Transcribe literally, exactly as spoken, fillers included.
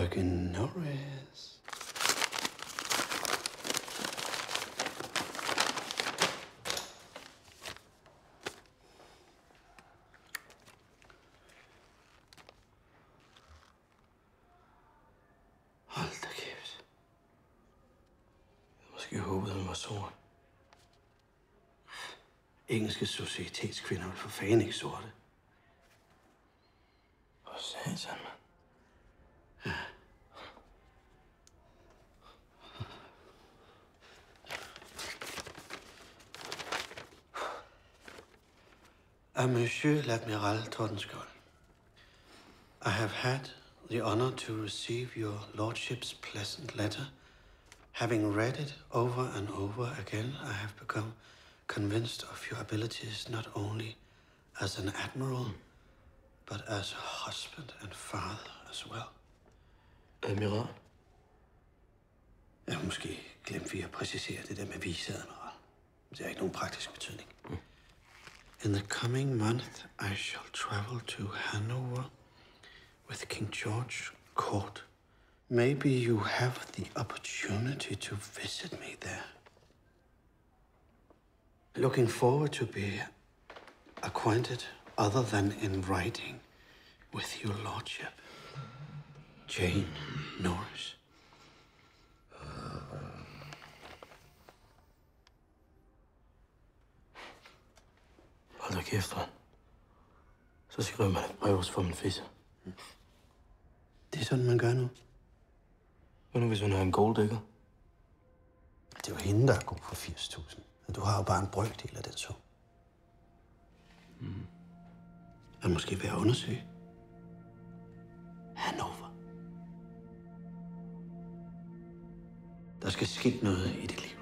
Frøken Norris. Hold da kæft. Jeg måske håbede, han var sort. Engelske societetskvinder vil for fanden ikke sorte. Hvor sandt han, mand. Ja. A Monsieur l'Admiral Tordenskjold, I have had the honor to receive your lordship's pleasant letter. Having read it over and over again, I have become convinced of your abilities not only as an admiral, but as a husband and father as well. Admiral? Ja, måske glemte vi at præcisere det der med viceadmiral. Det har ikke nogen praktisk betydning. Mm. In the coming month, I shall travel to Hanover with King George Court. Maybe you have the opportunity to visit me there. Looking forward to be acquainted, other than in writing, with your lordship. Jane Norris. Hold da kæft, mand. Så skriver man et brev, og så får man fisse. Det er sådan, man gør nu. Hvad nu, hvis hun har en golddækker? Det er jo hende, der er god for firs tusind. Og du har jo bare en brøkdel af den så. Mm. Er måske værd at undersøge? Hanover. Der skal ske noget i dit liv.